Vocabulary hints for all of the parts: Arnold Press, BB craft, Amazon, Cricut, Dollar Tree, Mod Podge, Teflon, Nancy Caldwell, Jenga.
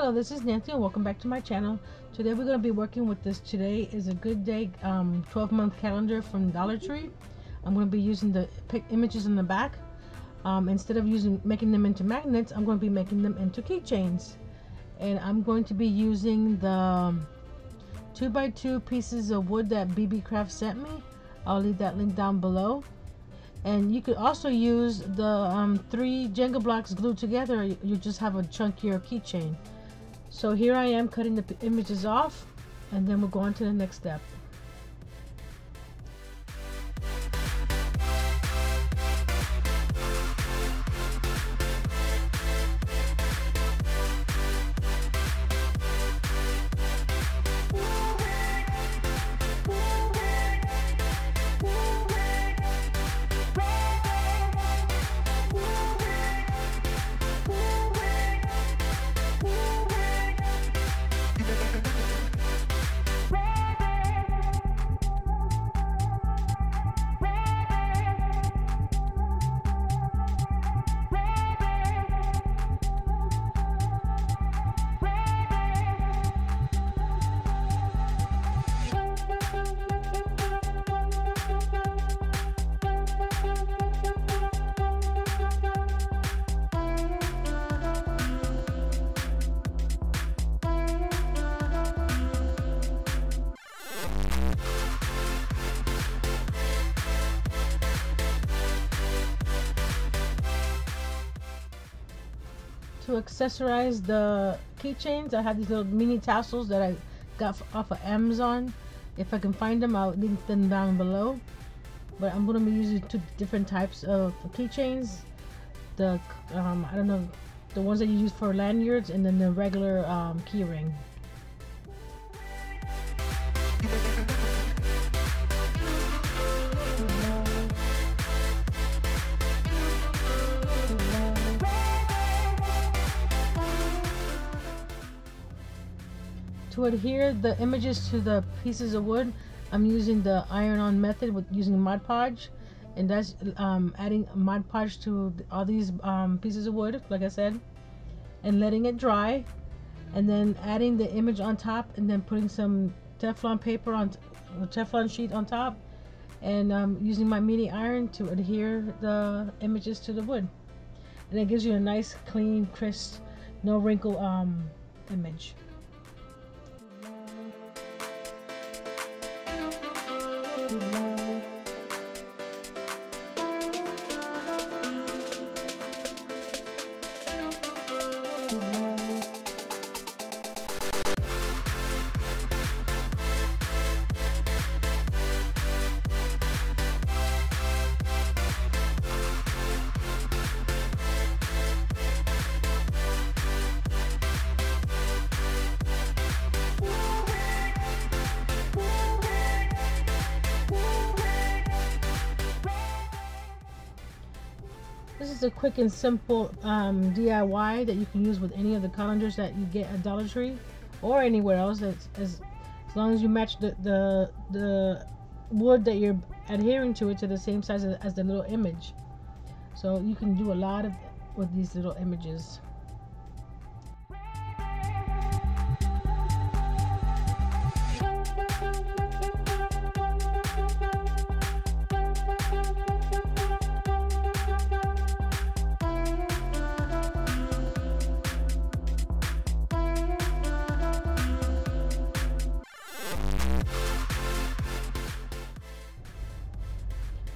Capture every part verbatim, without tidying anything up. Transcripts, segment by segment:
Hello, this is Nancy and welcome back to my channel. Today we're going to be working with this Today is a Good Day um, twelve month calendar from Dollar Tree. I'm going to be using the pic images in the back. Um, instead of using making them into magnets, I'm going to be making them into keychains. And I'm going to be using the two by two pieces of wood that B B Craft sent me. I'll leave that link down below. And you could also use the um, three Jenga blocks glued together. You just have a chunkier keychain. So here I am cutting the images off, and then we'll go on to the next step. To accessorize the keychains, I have these little mini tassels that I got off of Amazon. If I can find them, I'll link them down below. But I'm going to be using two different types of keychains. The um, I don't know, the ones that you use for lanyards, and then the regular um, key ring. To adhere the images to the pieces of wood, I'm using the iron-on method with using Mod Podge, and that's um, adding Mod Podge to all these um, pieces of wood, like I said, and letting it dry, and then adding the image on top, and then putting some Teflon paper on Teflon sheet on top, and um, using my mini iron to adhere the images to the wood, and it gives you a nice, clean, crisp, no wrinkle um, image. This is a quick and simple um, D I Y that you can use with any of the calendars that you get at Dollar Tree or anywhere else. That's, as, as long as you match the, the, the wood that you're adhering to it to the same size as, as the little image. So you can do a lot of with these little images.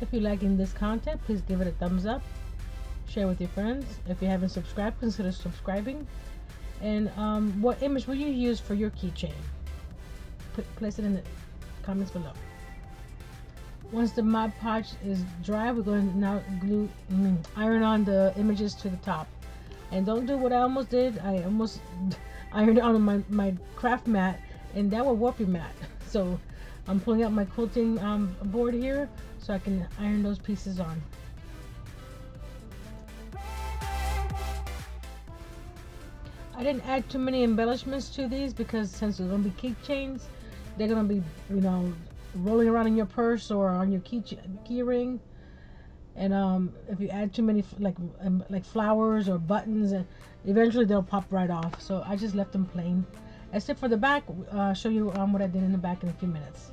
If you're liking this content, please give it a thumbs up, share with your friends. If you haven't subscribed, consider subscribing. And um, what image will you use for your keychain? Place it in the comments below. Once the Mod Podge is dry, we're going to now glue, mm, iron on the images to the top. And don't do what I almost did. I almost ironed on my, my craft mat, and that will warp your mat. So I'm pulling out my quilting um, board here so I can iron those pieces on. I didn't add too many embellishments to these because since they're going to be keychains, they're going to be, you know, rolling around in your purse or on your key, key ring. and um, if you add too many like um, like flowers or buttons, and eventually they'll pop right off. So I just left them plain. Except for the back, uh, show you um, what I did in the back in a few minutes.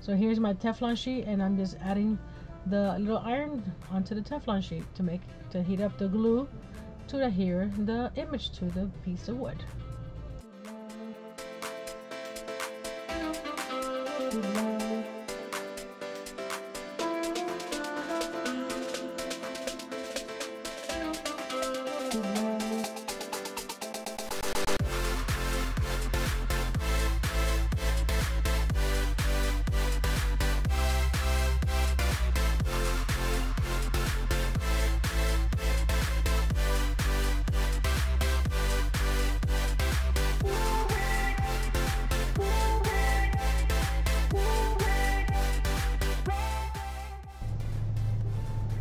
So here's my Teflon sheet, and I'm just adding the little iron onto the Teflon sheet to make to heat up the glue to adhere the image to the piece of wood.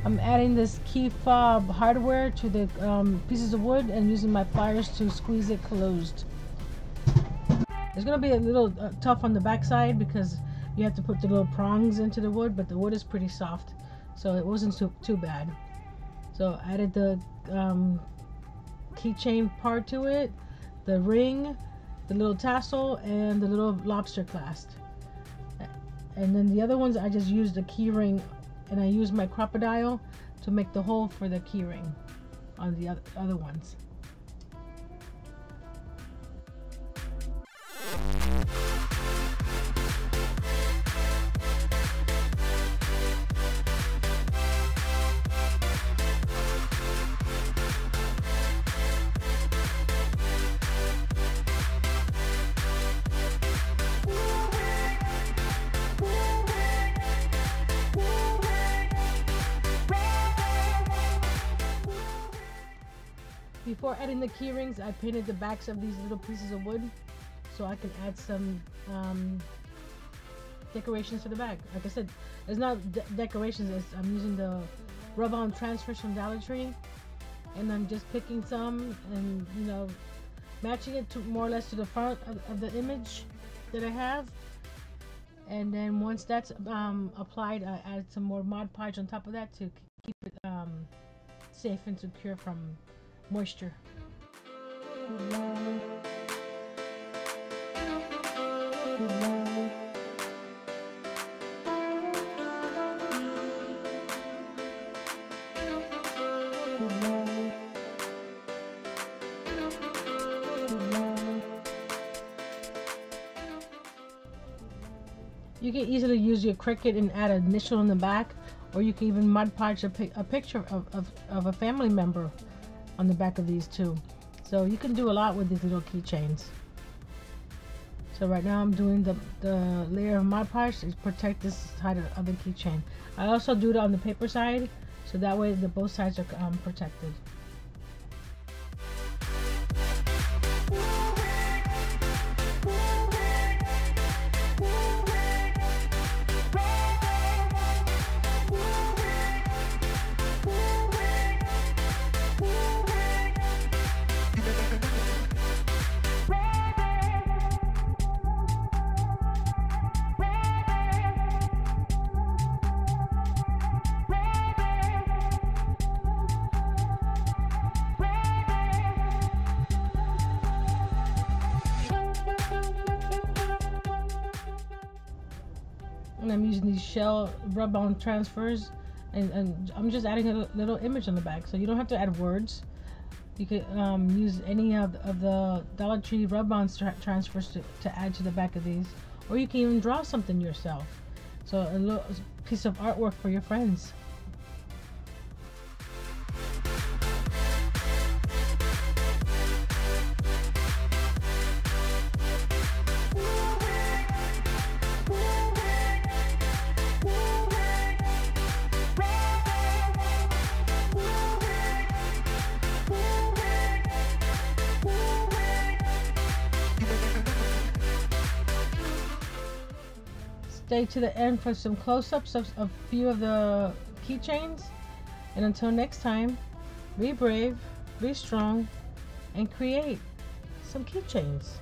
I'm adding this key fob hardware to the um, pieces of wood and using my pliers to squeeze it closed. It's going to be a little uh, tough on the backside because you have to put the little prongs into the wood, but the wood is pretty soft, so it wasn't too, too bad. So I added the um, keychain part to it, the ring, the little tassel, and the little lobster clasp. And then the other ones I just used the key ring, and I used my crocodile to make the hole for the key ring on the other ones. Before adding the key rings, I painted the backs of these little pieces of wood so I can add some um, decorations to the back. Like I said, it's not de decorations, it's, I'm using the rub-on transfers from Dollar Tree, and I'm just picking some and, you know, matching it to more or less to the front of, of the image that I have. And then once that's um, applied, I add some more Mod Podge on top of that to keep it um, safe and secure from moisture. You can easily use your Cricut and add an initial in the back, or you can even Mod Podge a, pic a picture of, of, of a family member on the back of these too. So you can do a lot with these little keychains. So right now I'm doing the, the layer of Mod Podge to protect this side of the keychain. I also do it on the paper side, so that way the both sides are um, protected. And I'm using these shell rub-on transfers, and, and I'm just adding a little image on the back, so you don't have to add words. You could um, use any of, of the Dollar Tree rub-on tra transfers to, to add to the back of these, or you can even draw something yourself. So a little piece of artwork for your friends. Stay to the end for some close-ups of a few of the keychains, and until next time, be brave, be strong, and create some keychains.